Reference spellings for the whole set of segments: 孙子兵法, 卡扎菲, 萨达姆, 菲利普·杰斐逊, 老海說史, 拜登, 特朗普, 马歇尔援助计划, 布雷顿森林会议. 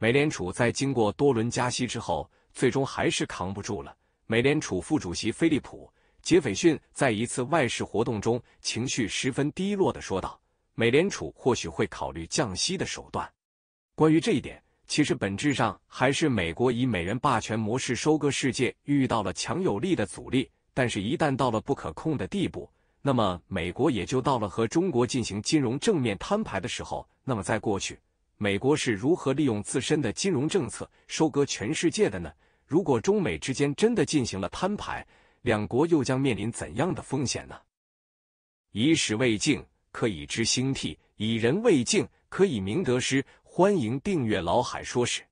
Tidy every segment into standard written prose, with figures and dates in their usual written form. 美联储在经过多轮加息之后，最终还是扛不住了。美联储副主席菲利普·杰斐逊在一次外事活动中情绪十分低落地说道：“美联储或许会考虑降息的手段。”关于这一点，其实本质上还是美国以美元霸权模式收割世界遇到了强有力的阻力，但是一旦到了不可控的地步，那么美国也就到了和中国进行金融正面摊牌的时候。那么在过去，美国是如何利用自身的金融政策收割全世界的呢？如果中美之间真的进行了摊牌，两国又将面临怎样的风险呢？以史为镜，可以知兴替；以人为镜，可以明得失。欢迎订阅老海说史。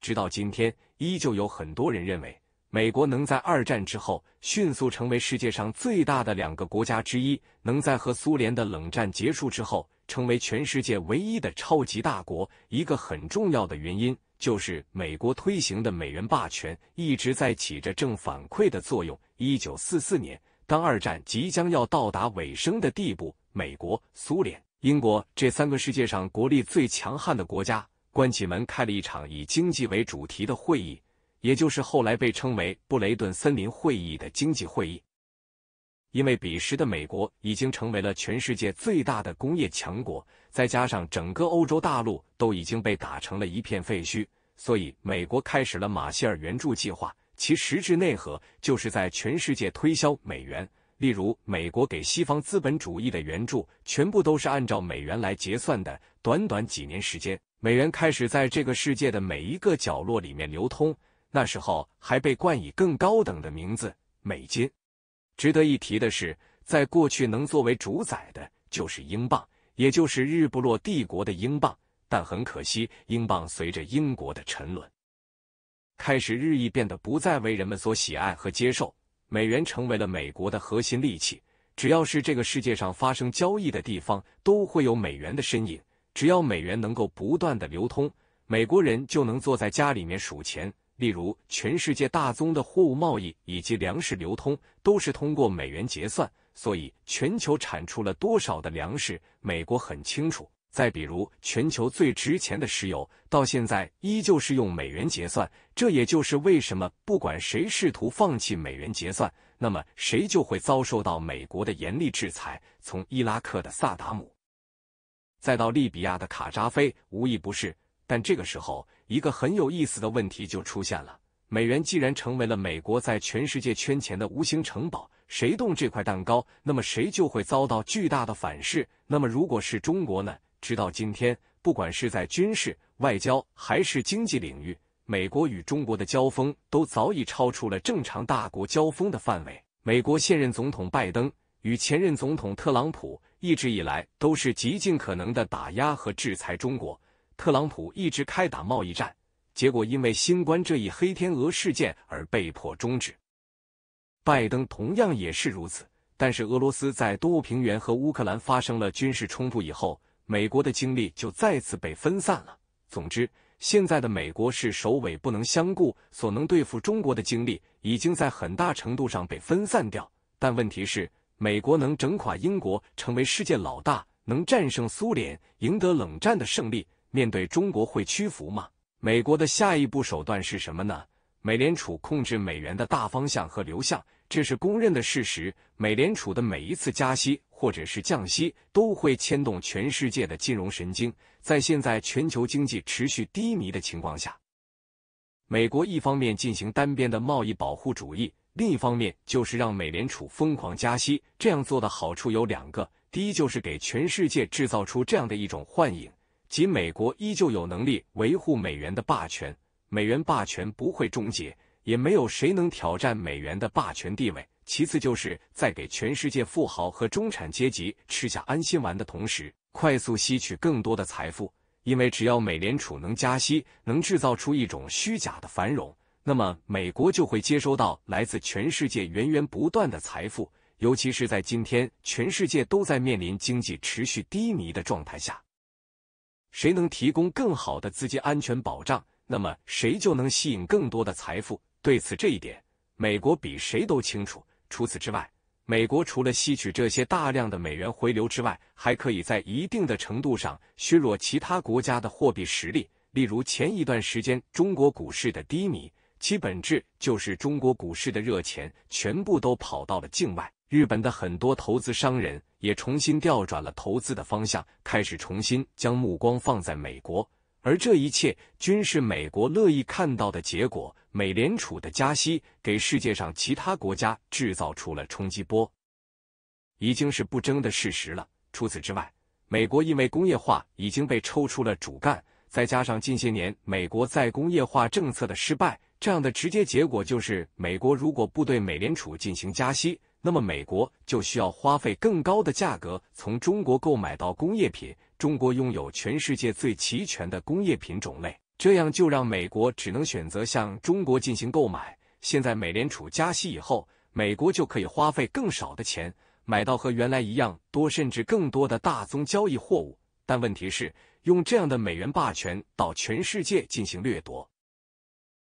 直到今天，依旧有很多人认为，美国能在二战之后迅速成为世界上最大的两个国家之一，能在和苏联的冷战结束之后成为全世界唯一的超级大国。一个很重要的原因就是美国推行的美元霸权一直在起着正反馈的作用。1944年，当二战即将要到达尾声的地步，美国、苏联、英国这三个世界上国力最强悍的国家，关起门开了一场以经济为主题的会议，也就是后来被称为布雷顿森林会议的经济会议。因为彼时的美国已经成为了全世界最大的工业强国，再加上整个欧洲大陆都已经被打成了一片废墟，所以美国开始了马歇尔援助计划，其实质内核就是在全世界推销美元。例如，美国给西方资本主义的援助全部都是按照美元来结算的。短短几年时间，美元开始在这个世界的每一个角落里面流通，那时候还被冠以更高等的名字——美金。值得一提的是，在过去能作为主宰的就是英镑，也就是日不落帝国的英镑。但很可惜，英镑随着英国的沉沦，开始日益变得不再为人们所喜爱和接受。美元成为了美国的核心利器，只要是这个世界上发生交易的地方，都会有美元的身影。只要美元能够不断的流通，美国人就能坐在家里面数钱。例如，全世界大宗的货物贸易以及粮食流通都是通过美元结算，所以全球产出了多少的粮食，美国很清楚。再比如，全球最值钱的石油到现在依旧是用美元结算，这也就是为什么不管谁试图放弃美元结算，那么谁就会遭受到美国的严厉制裁。从伊拉克的萨达姆，再到利比亚的卡扎菲，无一不是。但这个时候，一个很有意思的问题就出现了：美元既然成为了美国在全世界圈钱的无形城堡，谁动这块蛋糕，那么谁就会遭到巨大的反噬。那么如果是中国呢？直到今天，不管是在军事、外交还是经济领域，美国与中国的交锋都早已超出了正常大国交锋的范围。美国现任总统拜登与前任总统特朗普一直以来都是极尽可能的打压和制裁中国。特朗普一直开打贸易战，结果因为新冠这一黑天鹅事件而被迫终止。拜登同样也是如此。但是俄罗斯在东欧平原和乌克兰发生了军事冲突以后，美国的精力就再次被分散了。总之，现在的美国是首尾不能相顾，所能对付中国的精力已经在很大程度上被分散掉。但问题是，美国能整垮英国，成为世界老大，能战胜苏联，赢得冷战的胜利，面对中国会屈服吗？美国的下一步手段是什么呢？美联储控制美元的大方向和流向，这是公认的事实。美联储的每一次加息或者是降息都会牵动全世界的金融神经。在现在全球经济持续低迷的情况下，美国一方面进行单边的贸易保护主义，另一方面就是让美联储疯狂加息。这样做的好处有两个：第一，就是给全世界制造出这样的一种幻影，即美国依旧有能力维护美元的霸权，美元霸权不会终结，也没有谁能挑战美元的霸权地位。其次，就是在给全世界富豪和中产阶级吃下安心丸的同时，快速吸取更多的财富。因为只要美联储能加息，能制造出一种虚假的繁荣，那么美国就会接收到来自全世界源源不断的财富。尤其是在今天全世界都在面临经济持续低迷的状态下，谁能提供更好的资金安全保障，那么谁就能吸引更多的财富。对此这一点，美国比谁都清楚。除此之外，美国除了吸取这些大量的美元回流之外，还可以在一定的程度上削弱其他国家的货币实力。例如前一段时间中国股市的低迷，其本质就是中国股市的热钱全部都跑到了境外。日本的很多投资商人也重新调转了投资的方向，开始重新将目光放在美国。 而这一切均是美国乐意看到的结果。美联储的加息给世界上其他国家制造出了冲击波，已经是不争的事实了。除此之外，美国因为工业化已经被抽出了主干，再加上近些年美国再工业化政策的失败，这样的直接结果就是，美国如果不对美联储进行加息，那么美国就需要花费更高的价格从中国购买到工业品。 中国拥有全世界最齐全的工业品种类，这样就让美国只能选择向中国进行购买。现在美联储加息以后，美国就可以花费更少的钱买到和原来一样多甚至更多的大宗交易货物。但问题是，用这样的美元霸权到全世界进行掠夺，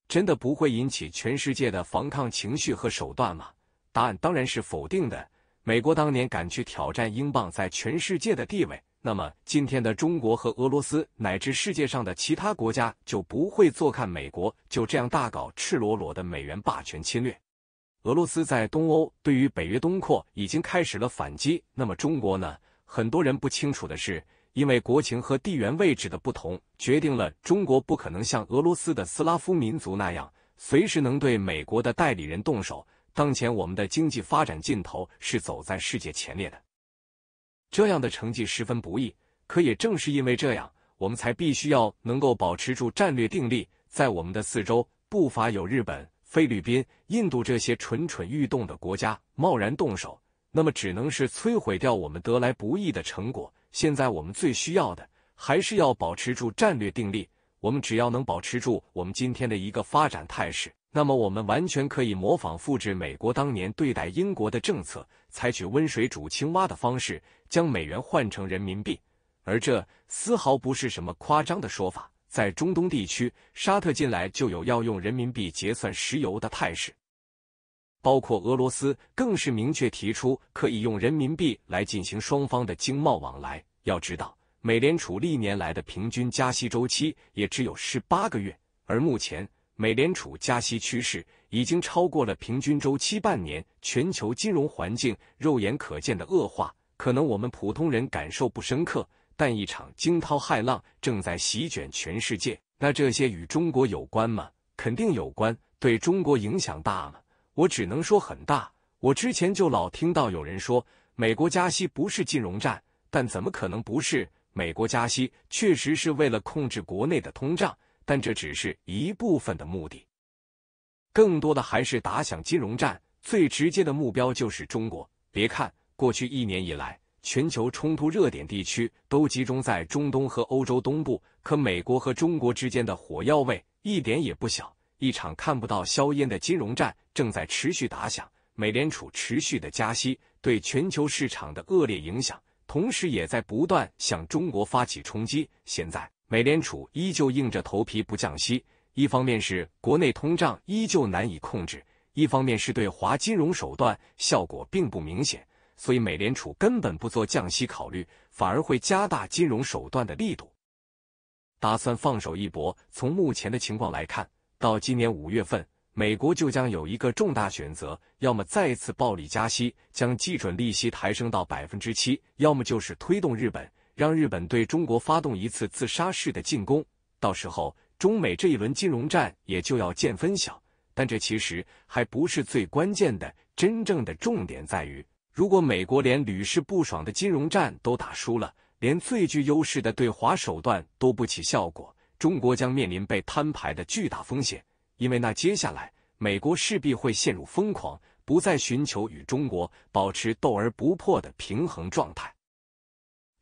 真的不会引起全世界的反抗情绪和手段吗？答案当然是否定的。美国当年敢去挑战英镑在全世界的地位。 那么，今天的中国和俄罗斯乃至世界上的其他国家就不会坐看美国就这样大搞赤裸裸的美元霸权侵略。俄罗斯在东欧对于北约东扩已经开始了反击，那么中国呢？很多人不清楚的是，因为国情和地缘位置的不同，决定了中国不可能像俄罗斯的斯拉夫民族那样随时能对美国的代理人动手。当前我们的经济发展劲头是走在世界前列的。 这样的成绩十分不易，可也正是因为这样，我们才必须要能够保持住战略定力。在我们的四周，不乏有日本、菲律宾、印度这些蠢蠢欲动的国家，贸然动手，那么只能是摧毁掉我们得来不易的成果。现在我们最需要的，还是要保持住战略定力。我们只要能保持住我们今天的一个发展态势。 那么，我们完全可以模仿复制美国当年对待英国的政策，采取温水煮青蛙的方式，将美元换成人民币。而这丝毫不是什么夸张的说法。在中东地区，沙特近来就有要用人民币结算石油的态势，包括俄罗斯更是明确提出可以用人民币来进行双方的经贸往来。要知道，美联储历年来的平均加息周期也只有18个月，而目前。 美联储加息趋势已经超过了平均周期半年，全球金融环境肉眼可见的恶化，可能我们普通人感受不深刻，但一场惊涛骇浪正在席卷全世界。那这些与中国有关吗？肯定有关。对中国影响大吗？我只能说很大。我之前就老听到有人说，美国加息不是金融战，但怎么可能不是？美国加息确实是为了控制国内的通胀。 但这只是一部分的目的，更多的还是打响金融战。最直接的目标就是中国。别看过去一年以来，全球冲突热点地区都集中在中东和欧洲东部，可美国和中国之间的火药味一点也不小。一场看不到硝烟的金融战正在持续打响。美联储持续的加息对全球市场的恶劣影响，同时也在不断向中国发起冲击。现在。 美联储依旧硬着头皮不降息，一方面是国内通胀依旧难以控制，一方面是对华金融手段效果并不明显，所以美联储根本不做降息考虑，反而会加大金融手段的力度，打算放手一搏。从目前的情况来看，到今年5月份，美国就将有一个重大选择：要么再次暴力加息，将基准利息抬升到 7%； 要么就是推动日本。 让日本对中国发动一次自杀式的进攻，到时候中美这一轮金融战也就要见分晓。但这其实还不是最关键的，真正的重点在于，如果美国连屡试不爽的金融战都打输了，连最具优势的对华手段都不起效果，中国将面临被摊牌的巨大风险。因为那接下来美国势必会陷入疯狂，不再寻求与中国保持斗而不破的平衡状态。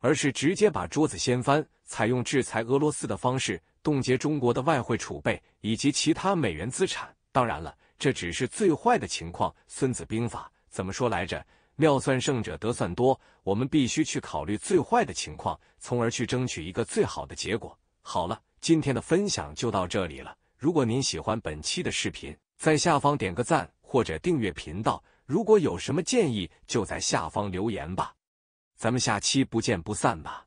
而是直接把桌子掀翻，采用制裁俄罗斯的方式，冻结中国的外汇储备以及其他美元资产。当然了，这只是最坏的情况。《孙子兵法》怎么说来着？妙算胜者得算多。我们必须去考虑最坏的情况，从而去争取一个最好的结果。好了，今天的分享就到这里了。如果您喜欢本期的视频，在下方点个赞或者订阅频道。如果有什么建议，就在下方留言吧。 咱们下期不见不散吧。